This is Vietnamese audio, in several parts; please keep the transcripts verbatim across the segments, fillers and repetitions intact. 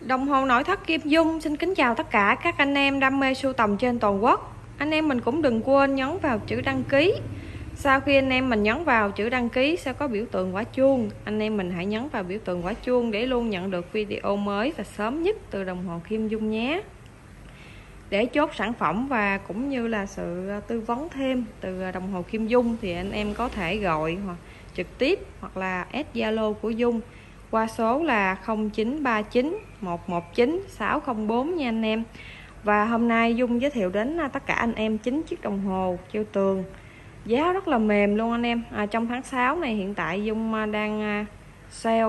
Đồng hồ nội thất Kim Dung xin kính chào tất cả các anh em đam mê sưu tầm trên toàn quốc. Anh em mình cũng đừng quên nhấn vào chữ đăng ký. Sau khi anh em mình nhấn vào chữ đăng ký sẽ có biểu tượng quả chuông. Anh em mình hãy nhấn vào biểu tượng quả chuông để luôn nhận được video mới và sớm nhất từ đồng hồ Kim Dung nhé. Để chốt sản phẩm và cũng như là sự tư vấn thêm từ đồng hồ Kim Dung thì anh em có thể gọi hoặc trực tiếp hoặc là add Zalo của Dung qua số là không chín ba chín một một chín sáu không bốn nha anh em. Và hôm nay Dung giới thiệu đến tất cả anh em chín chiếc đồng hồ treo tường giá rất là mềm luôn anh em. à, Trong tháng sáu này hiện tại Dung đang sale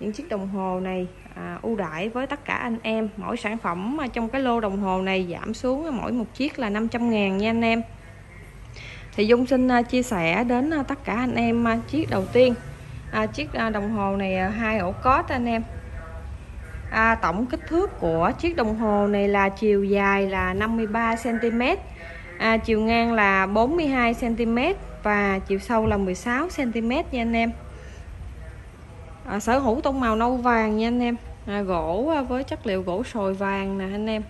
những chiếc đồng hồ này à, ưu đãi với tất cả anh em. Mỗi sản phẩm trong cái lô đồng hồ này giảm xuống mỗi một chiếc là năm trăm ngàn nha anh em. Thì Dung xin chia sẻ đến tất cả anh em chiếc đầu tiên. À, chiếc đồng hồ này hai ổ cốt anh em. à, Tổng kích thước của chiếc đồng hồ này là chiều dài là năm mươi ba xăng ti mét, à, chiều ngang là bốn mươi hai xăng ti mét và chiều sâu là mười sáu xăng ti mét nha anh em. à, Sở hữu tông màu nâu vàng nha anh em. à, Gỗ với chất liệu gỗ sồi vàng nè anh em.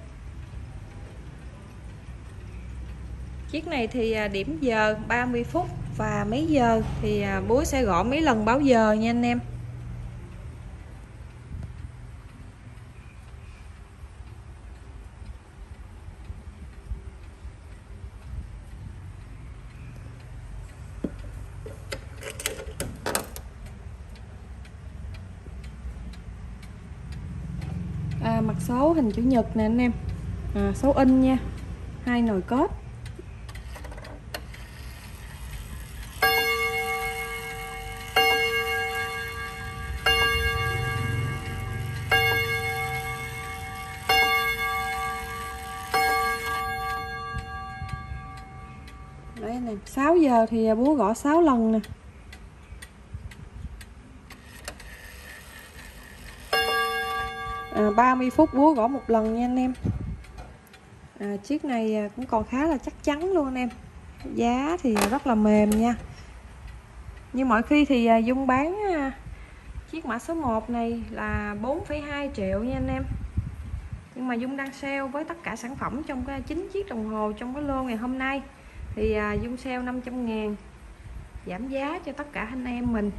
Chiếc này thì điểm giờ ba mươi phút và mấy giờ thì búa sẽ gõ mấy lần báo giờ nha anh em. à, Mặt số hình chữ nhật nè anh em. à, Số in nha. Hai nồi cốt. sáu giờ thì búa gõ sáu lần nè. à, ba mươi phút búa gõ một lần nha anh em. à, Chiếc này cũng còn khá là chắc chắn luôn anh em. Giá thì rất là mềm nha. Như mọi khi thì Dung bán chiếc mã số một này là bốn phẩy hai triệu nha anh em. Nhưng mà Dung đang sale với tất cả sản phẩm trong cái chín chiếc đồng hồ trong cái lô ngày hôm nay thì à, Dung sale năm trăm ngàn giảm giá cho tất cả anh em mình.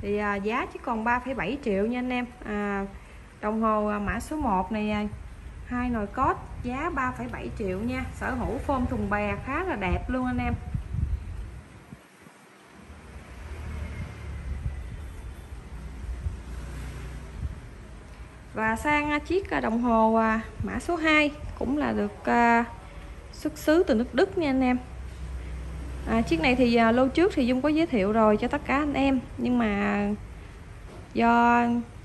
Thì à, giá chỉ còn ba phẩy bảy triệu nha anh em. à, Đồng hồ à, mã số một này hai nồi cốt giá ba phẩy bảy triệu nha. Sở hữu form thùng bè khá là đẹp luôn anh em. Và sang chiếc đồng hồ à, mã số hai cũng là được à, xuất xứ từ nước Đức nha anh em. À, chiếc này thì à, lô trước thì Dung có giới thiệu rồi cho tất cả anh em. Nhưng mà do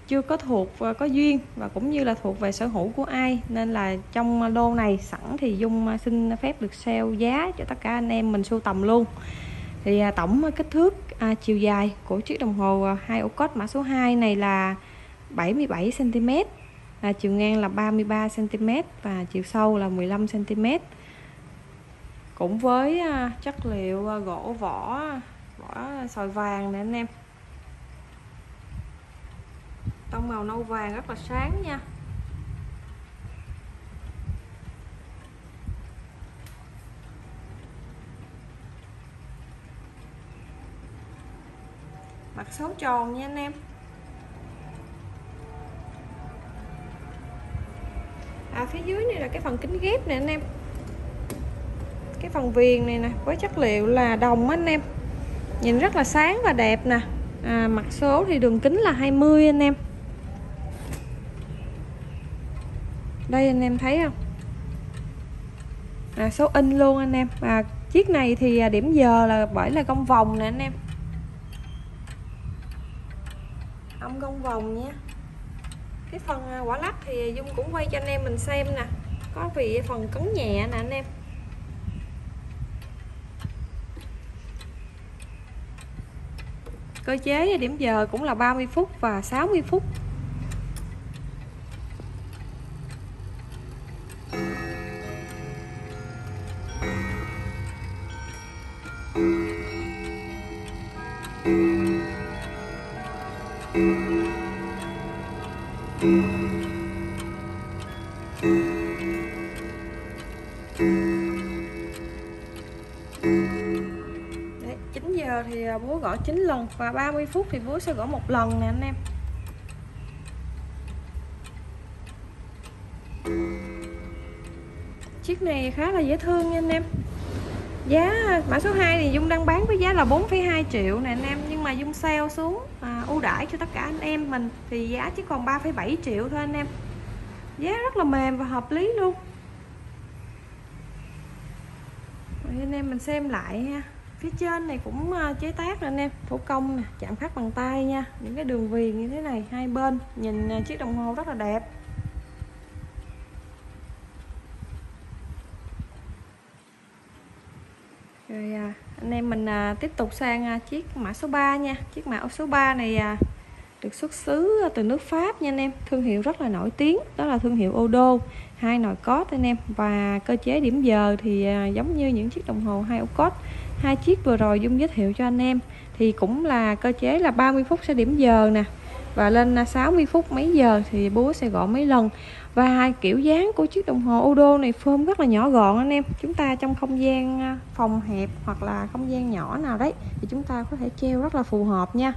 chưa có thuộc có duyên và cũng như là thuộc về sở hữu của ai, nên là trong lô này sẵn thì Dung xin phép được sale giá cho tất cả anh em mình sưu tầm luôn. Thì à, tổng kích thước à, chiều dài của chiếc đồng hồ hai ổ cốt mã số hai này là bảy mươi bảy xăng ti mét, à, chiều ngang là ba mươi ba xăng ti mét và chiều sâu là mười lăm xăng ti mét. Cũng với chất liệu gỗ vỏ vỏ sồi vàng nè anh em. Tông màu nâu vàng rất là sáng nha. Mặt số tròn nha anh em. À, phía dưới này là cái phần kính ghép nè anh em. Cái phần viền này nè với chất liệu là đồng anh em. Nhìn rất là sáng và đẹp nè. à, Mặt số thì đường kính là hai mươi anh em. Đây anh em thấy không? à, Số in luôn anh em. à, Chiếc này thì điểm giờ là bởi là gông vòng nè anh em. Âm gông vòng nhé. Cái phần quả lắc thì Dung cũng quay cho anh em mình xem nè. Có vì phần cứng nhẹ nè anh em. Cơ chế điểm giờ cũng là ba mươi phút và sáu mươi phút. là búa gõ chín lần và ba mươi phút thì búa sẽ gõ một lần nè anh em. Chiếc này khá là dễ thương nha anh em. Giá mã số hai thì Dung đang bán với giá là bốn phẩy hai triệu nè anh em, nhưng mà Dung sale xuống à, ưu đãi cho tất cả anh em mình thì giá chỉ còn ba phẩy bảy triệu thôi anh em. Giá rất là mềm và hợp lý luôn. Rồi anh em mình xem lại ha. Phía trên này cũng chế tác rồi anh em, thủ công nè, chạm khắc bằng tay nha. Những cái đường viền như thế này hai bên, nhìn chiếc đồng hồ rất là đẹp. Rồi anh em mình tiếp tục sang chiếc mã số ba nha. Chiếc mã số ba này được xuất xứ từ nước Pháp nha anh em. Thương hiệu rất là nổi tiếng, đó là thương hiệu Odo. Hai nồi cót anh em, và cơ chế điểm giờ thì giống như những chiếc đồng hồ hai ổ cót. Hai chiếc vừa rồi Dung giới thiệu cho anh em thì cũng là cơ chế là ba mươi phút sẽ điểm giờ nè, và lên sáu mươi phút mấy giờ thì búa sẽ gõ mấy lần. Và hai kiểu dáng của chiếc đồng hồ Odo này form rất là nhỏ gọn anh em. Chúng ta trong không gian phòng hẹp hoặc là không gian nhỏ nào đấy thì chúng ta có thể treo rất là phù hợp nha.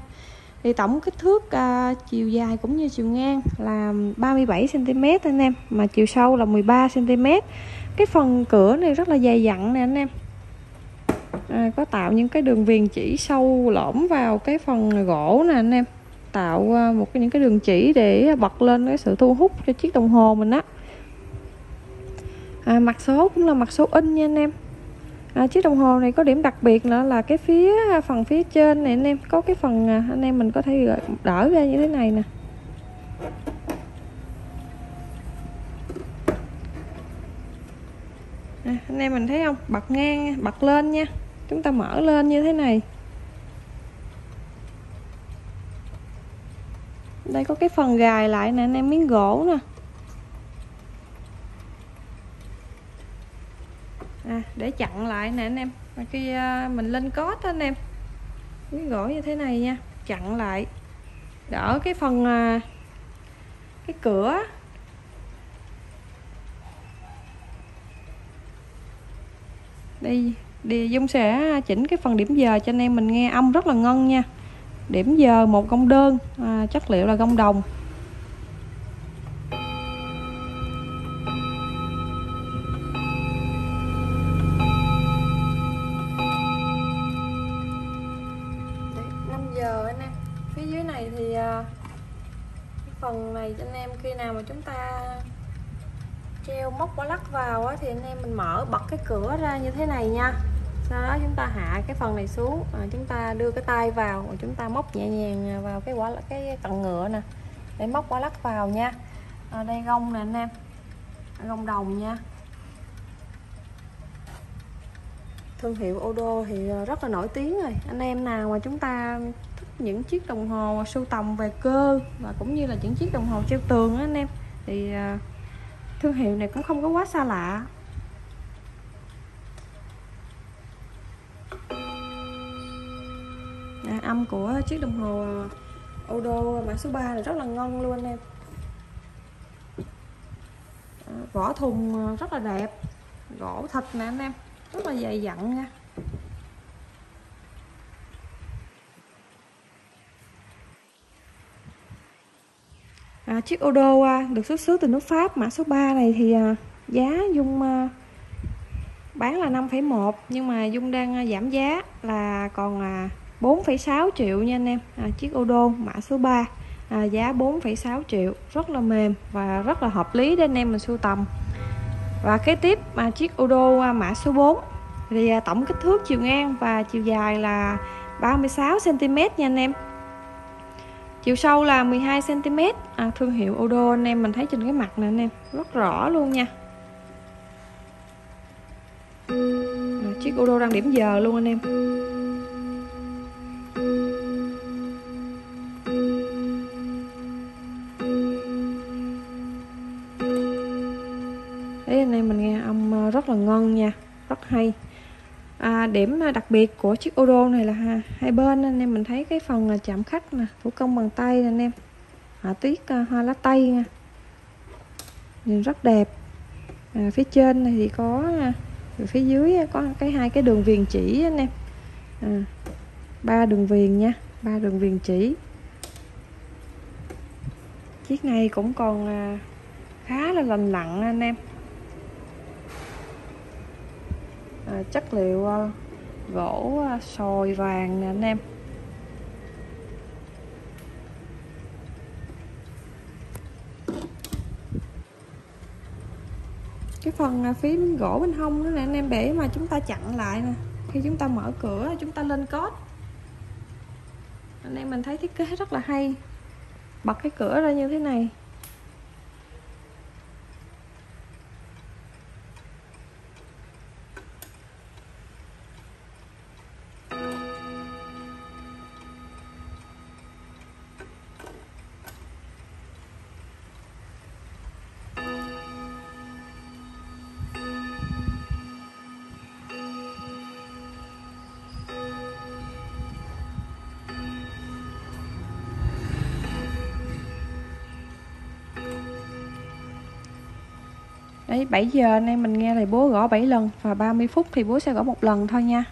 Thì tổng kích thước uh, chiều dài cũng như chiều ngang là ba mươi bảy xăng ti mét anh em, mà chiều sâu là mười ba xăng ti mét. Cái phần cửa này rất là dày dặn nè anh em. À, có tạo những cái đường viền chỉ sâu lõm vào cái phần gỗ nè anh em, tạo một cái những cái đường chỉ để bật lên cái sự thu hút cho chiếc đồng hồ mình á. À, mặt số cũng là mặt số in nha anh em. À, chiếc đồng hồ này có điểm đặc biệt nữa là cái phía phần phía trên này anh em, có cái phần anh em mình có thể đỡ ra như thế này nè. À, anh em mình thấy không, bật ngang bật lên nha, chúng ta mở lên như thế này. Đây có cái phần gài lại nè anh em, miếng gỗ nè. À, để chặn lại nè anh em, và khi mình lên cót anh em, miếng gỗ như thế này nha, chặn lại đỡ cái phần cái cửa. Đây đi, Dung sẽ chỉnh cái phần điểm giờ cho anh em mình nghe âm rất là ngon nha. Điểm giờ một gông đơn, à, chất liệu là gông đồng. năm giờ anh em. Phía dưới này thì cái phần này cho anh em khi nào mà chúng ta treo móc quá lắc vào á, thì anh em mình mở bật cái cửa ra như thế này nha. Sau đó chúng ta hạ cái phần này xuống, à, chúng ta đưa cái tay vào, chúng ta móc nhẹ nhàng vào cái quả cái cặn ngựa nè để móc quả lắc vào nha. À, đây gông nè anh em, gông đồng nha. Thương hiệu Odo thì rất là nổi tiếng rồi. Anh em nào mà chúng ta thích những chiếc đồng hồ sưu tầm về cơ và cũng như là những chiếc đồng hồ treo tường á anh em, thì thương hiệu này cũng không có quá xa lạ. À, âm của chiếc đồng hồ Odo mã số ba là rất là ngon luôn anh em. À, vỏ thùng rất là đẹp, gỗ thịt nè anh em, rất là dày dặn nha. À, chiếc Odo được xuất xứ từ nước Pháp, mã số ba này thì giá Dung bán là năm phẩy một, nhưng mà Dung đang giảm giá là còn là bốn phẩy sáu triệu nha anh em. À, chiếc Odo mã số ba, à, giá bốn phẩy sáu triệu, rất là mềm và rất là hợp lý để anh em mình sưu tầm. Và kế tiếp mà chiếc Odo mã số bốn thì tổng kích thước chiều ngang và chiều dài là ba mươi sáu xăng ti mét nha anh em. Chiều sâu là mười hai xăng ti mét. À, thương hiệu Odo anh em mình thấy trên cái mặt nè anh em, rất rõ luôn nha. À, chiếc Odo đang điểm giờ luôn anh em. Rất là ngon nha, rất hay. À, điểm đặc biệt của chiếc Odo này là hai bên anh em mình thấy cái phần chạm khắc nè, thủ công bằng tay nè anh em, họa tiết hoa lá tây nha, nhìn rất đẹp. À, phía trên này thì có, phía dưới có cái hai cái đường viền chỉ anh em. À, ba đường viền nha, ba đường viền chỉ. Chiếc này cũng còn khá là lành lặn anh em. À, chất liệu gỗ sồi vàng nè anh em. Cái phần phía bên gỗ bên hông nữa nè anh em, để mà chúng ta chặn lại nè, khi chúng ta mở cửa chúng ta lên cốt. Anh em mình thấy thiết kế rất là hay, bật cái cửa ra như thế này. Đấy, bảy giờ anh em mình nghe thầy bố gõ bảy lần và ba mươi phút thì bố sẽ gõ một lần thôi nha.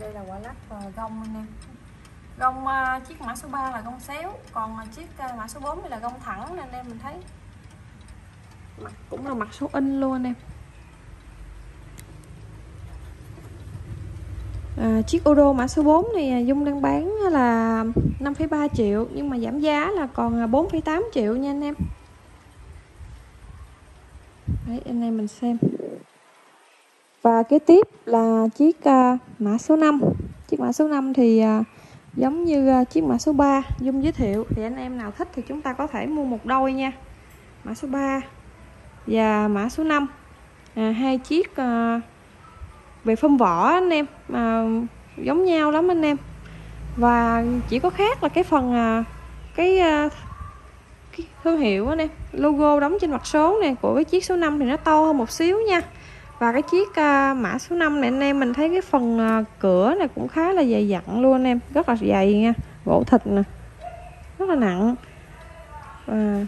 Đây là quả lắc gông anh em. Gông chiếc mã số ba là gông xéo, còn chiếc mã số bốn là gông thẳng nên anh em mình thấy. Mặt cũng là mặt số in luôn anh em. À, chiếc Odo mã số bốn này Dung đang bán là năm phẩy ba triệu nhưng mà giảm giá là còn bốn phẩy tám triệu nha anh em. Đấy, anh em mình xem. Và kế tiếp là chiếc uh, mã số năm. Chiếc mã số năm thì uh, giống như uh, chiếc mã số ba Dung giới thiệu, thì anh em nào thích thì chúng ta có thể mua một đôi nha. Mã số ba và mã số năm. À, hai chiếc uh, về phơm vỏ anh em à, giống nhau lắm anh em. Và chỉ có khác là cái phần uh, cái uh, thương hiệu này, logo đóng trên mặt số này của cái chiếc số năm thì nó to hơn một xíu nha. Và cái chiếc uh, mã số năm này anh em mình thấy cái phần uh, cửa này cũng khá là dày dặn luôn anh em, rất là dày nha, gỗ thịt nè, rất là nặng. Và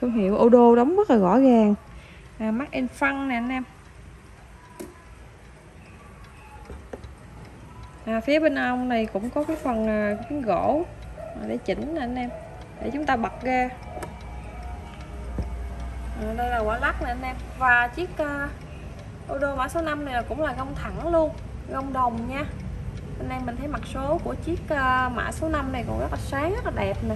thương hiệu Odo đóng rất là rõ ràng, à, Mark and Fun nè anh em. À, phía bên ông này cũng có cái phần uh, cái gỗ để chỉnh nè anh em, để chúng ta bật ra. À, đây là quả lắc nè anh em. Và chiếc uh, Odo mã số năm này là cũng là gông thẳng luôn, gông đồng nha. Anh em mình thấy mặt số của chiếc uh, mã số năm này còn rất là sáng, rất là đẹp nè.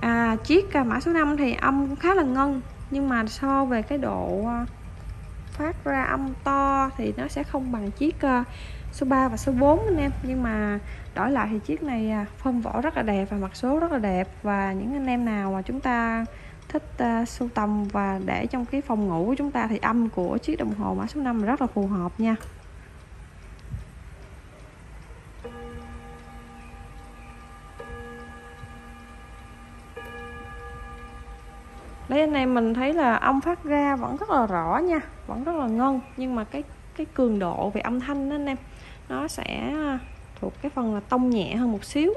À, chiếc uh, mã số năm thì âm cũng khá là ngân, nhưng mà so về cái độ uh, phát ra âm to thì nó sẽ không bằng chiếc uh, số ba và số bốn anh em. Nhưng mà đổi lại thì chiếc này phơm vỏ rất là đẹp và mặt số rất là đẹp. Và những anh em nào mà chúng ta thích uh, sưu tầm và để trong cái phòng ngủ của chúng ta thì âm của chiếc đồng hồ mã số năm rất là phù hợp nha. Đấy, anh em mình thấy là âm phát ra vẫn rất là rõ nha, vẫn rất là ngân, nhưng mà cái cái cường độ về âm thanh đó anh em, nó sẽ thuộc cái phần là tông nhẹ hơn một xíu.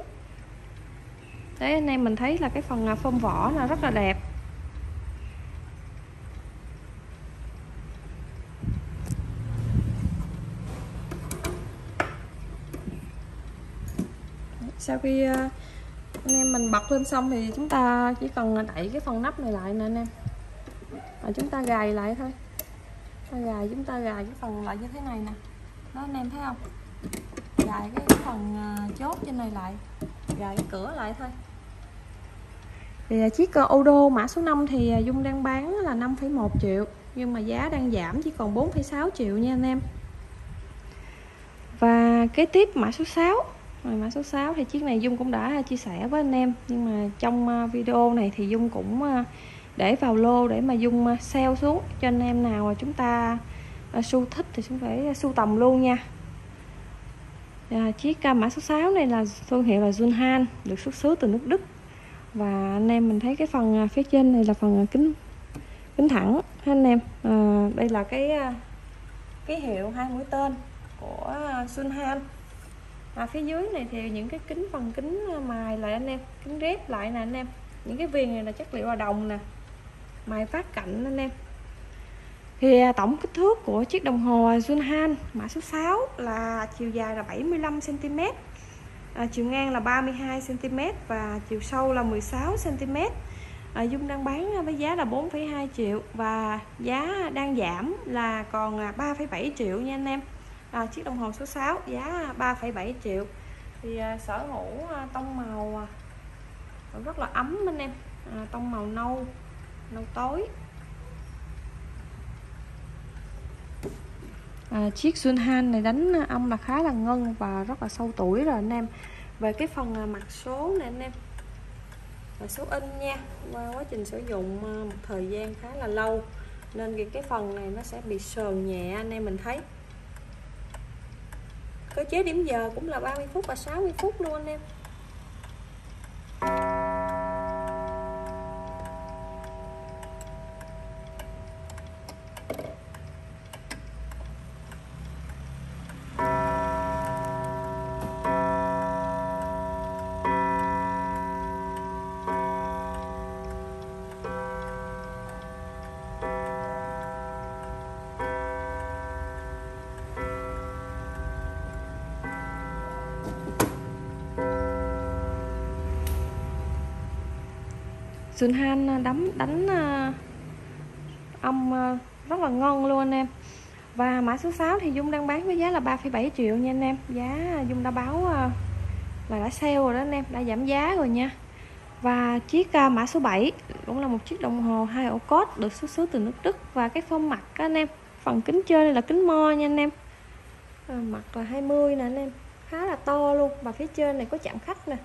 Đấy, anh em mình thấy là cái phần phơm vỏ là rất là đẹp. Sau khi anh em mình bật lên xong thì chúng ta chỉ cần đẩy cái phần nắp này lại nè anh em, và chúng ta gài lại thôi. Gài, chúng ta gài cái phần lại như thế này nè. Đó anh em thấy không? Gài cái phần chốt trên này lại, gài cái cửa lại thôi. Thì chiếc Odo mã số năm thì Dung đang bán là năm phẩy một triệu, nhưng mà giá đang giảm chỉ còn bốn phẩy sáu triệu nha anh em. Và kế tiếp mã số sáu. Rồi, mã số sáu thì chiếc này Dung cũng đã chia sẻ với anh em, nhưng mà trong video này thì Dung cũng để vào lô để mà Dung sale xuống cho anh em nào chúng ta sưu thích thì chúng phải sưu tầm luôn nha. À, chiếc mã số sáu này là thương hiệu là Junghans, được xuất xứ từ nước Đức. Và anh em mình thấy cái phần phía trên này là phần kính kính thẳng anh em. À, đây là cái cái hiệu hai mũi tên của Junghans. Và phía dưới này thì những cái kính phần kính mài lại anh em, kính rép lại nè anh em. Những cái viên này là chất liệu là đồng nè. máy phát cảnh anh em. Thì tổng kích thước của chiếc đồng hồ Junghans mã số sáu là chiều dài là bảy mươi lăm xăng ti mét, à, chiều ngang là ba mươi hai xăng ti mét và chiều sâu là mười sáu xăng ti mét. À, Dung đang bán với giá là bốn phẩy hai triệu và giá đang giảm là còn ba phẩy bảy triệu nha anh em. À, chiếc đồng hồ số sáu giá ba phẩy bảy triệu. Thì à, sở hữu à, tông màu à, rất là ấm anh em, à, tông màu nâu, nâu tối. À, chiếc Junghans này đánh âm là khá là ngân và rất là sâu tuổi rồi anh em. Về cái phần mặt số này anh em, và số in nha, qua quá trình sử dụng một thời gian khá là lâu nên cái phần này nó sẽ bị sờn nhẹ anh em mình thấy. Cơ chế điểm giờ cũng là ba mươi phút và sáu mươi phút luôn anh em. Junghans đánh, đánh âm rất là ngon luôn anh em. Và mã số sáu thì Dung đang bán với giá là ba phẩy bảy triệu nha anh em. Giá Dung đã báo là đã sale rồi đó anh em, đã giảm giá rồi nha. Và chiếc mã số bảy cũng là một chiếc đồng hồ hai ổ cốt được xuất xứ từ nước Đức. Và cái form mặt đó anh em, phần kính trên này là kính mo nha anh em, à, mặt là hai mươi nè anh em, khá là to luôn. Và phía trên này có chạm khắc nè,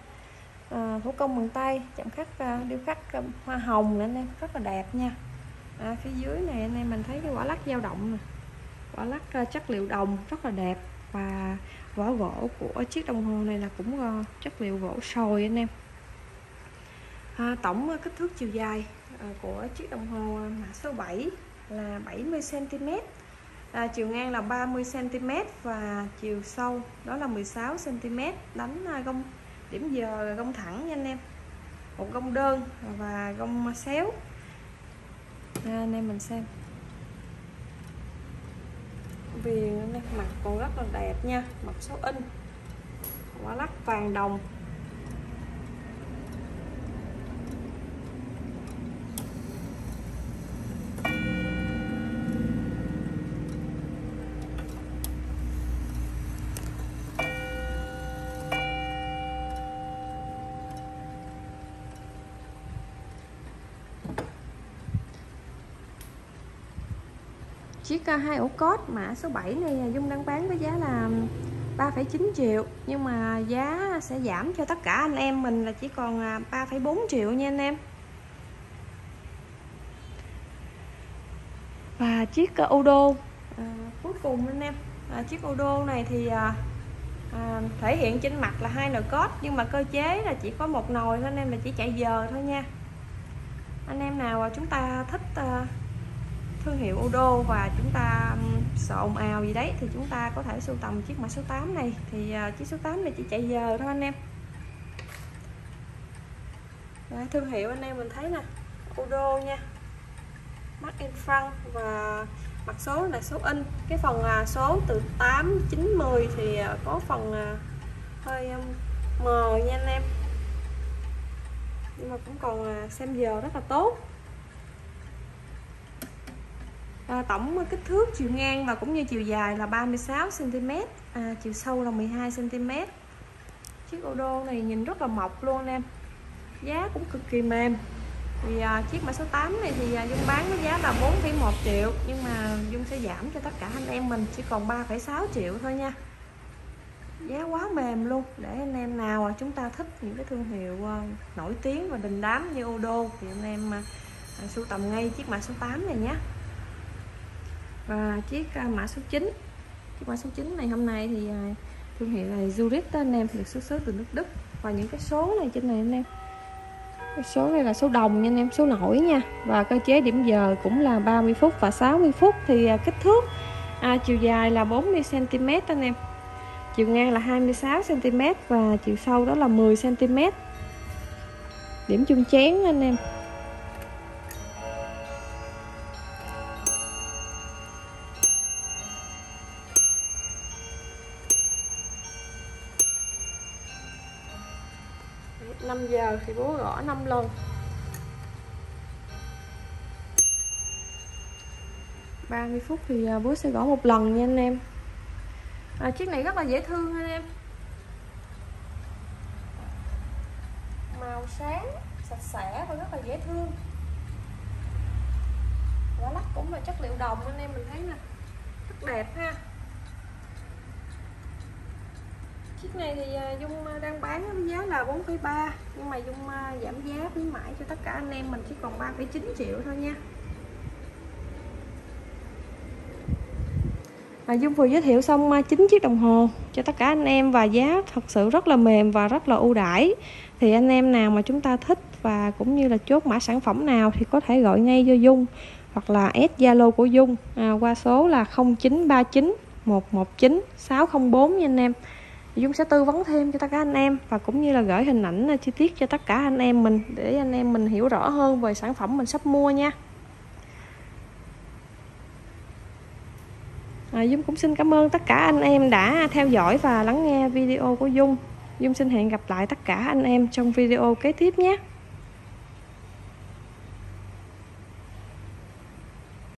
À, thủ công bằng tay, chạm khắc điêu khắc hoa hồng nè anh em, rất là đẹp nha. À, phía dưới này anh em mình thấy cái quả lắc dao động nè, quả lắc chất liệu đồng rất là đẹp. Và vỏ gỗ của chiếc đồng hồ này là cũng chất liệu gỗ sồi anh em. À, tổng kích thước chiều dài của chiếc đồng hồ mã số bảy là bảy mươi xăng ti mét, à, chiều ngang là ba mươi xăng ti mét và chiều sâu đó là mười sáu xăng ti mét. Đánh gông điểm giờ là gông thẳng nha anh em, một gông đơn và gông xéo. À, anh em mình xem vì mặt còn rất là đẹp nha, mặt số in, quả lắc vàng đồng. Chiếc hai ổ cốt mã số bảy này Dung đang bán với giá là ba phẩy chín triệu, nhưng mà giá sẽ giảm cho tất cả anh em mình là chỉ còn ba phẩy bốn triệu nha anh em. Và chiếc Odo à, cuối cùng anh em, à, chiếc Odo này thì à, à, thể hiện trên mặt là hai nồi cốt, nhưng mà cơ chế là chỉ có một nồi thôi anh em, là chỉ chạy giờ thôi nha. Anh em nào chúng ta thích à, thương hiệu Odo và chúng ta sợ ồn ào gì đấy thì chúng ta có thể sưu tầm chiếc mã số tám này. Thì chiếc số tám này chỉ chạy giờ thôi anh em. Đấy, thương hiệu anh em mình thấy nè, Odo nha, Mark and Frank và mặt số là số in. Cái phần số từ tám, chín, mười thì có phần hơi mờ nha anh em, nhưng mà cũng còn xem giờ rất là tốt. À, tổng kích thước chiều ngang và cũng như chiều dài là ba mươi sáu xăng ti mét, à, chiều sâu là mười hai xăng ti mét. Chiếc Odo này nhìn rất là mộc luôn em, giá cũng cực kỳ mềm. Thì à, chiếc mã số tám này thì à, Dung bán với giá là bốn phẩy một triệu, nhưng mà Dung sẽ giảm cho tất cả anh em mình chỉ còn ba phẩy sáu triệu thôi nha. Giá quá mềm luôn, để anh em nào chúng ta thích những cái thương hiệu à, nổi tiếng và đình đám như Odo thì anh em à, sưu tầm ngay chiếc mã số tám này nhé. Và chiếc mã số chín, chiếc mã số chín này hôm nay thì thương hiệu là Zurich anh em, được xuất xứ từ nước Đức. Và những cái số này trên này anh em, cái số này là số đồng nha anh em, số nổi nha. Và cơ chế điểm giờ cũng là ba mươi phút và sáu mươi phút. Thì kích thước à, chiều dài là bốn mươi xăng ti mét anh em, chiều ngang là hai mươi sáu xăng ti mét và chiều sâu đó là mười xăng ti mét. Điểm chung chén anh em. năm giờ thì bố gõ năm lần. Ba mươi phút thì bố sẽ gõ một lần nha anh em. À, chiếc này rất là dễ thương anh em. Màu sáng, sạch sẽ và rất là dễ thương. Vỏ lắc cũng là chất liệu đồng anh em, mình thấy nè, rất đẹp ha. Chiếc này thì Dung đang bán với giá là bốn phẩy ba, nhưng mà Dung giảm giá khuyến mãi cho tất cả anh em mình chỉ còn ba phẩy chín triệu thôi nha. À, Dung vừa giới thiệu xong chín chiếc đồng hồ cho tất cả anh em và giá thật sự rất là mềm và rất là ưu đãi. Thì anh em nào mà chúng ta thích và cũng như là chốt mã sản phẩm nào thì có thể gọi ngay cho Dung hoặc là add Zalo của Dung à, qua số là không chín ba chín một một chín sáu không bốn nha anh em. Dung sẽ tư vấn thêm cho tất cả anh em và cũng như là gửi hình ảnh chi tiết cho tất cả anh em mình để anh em mình hiểu rõ hơn về sản phẩm mình sắp mua nha. À, Dung cũng xin cảm ơn tất cả anh em đã theo dõi và lắng nghe video của Dung. Dung xin hẹn gặp lại tất cả anh em trong video kế tiếp nhé.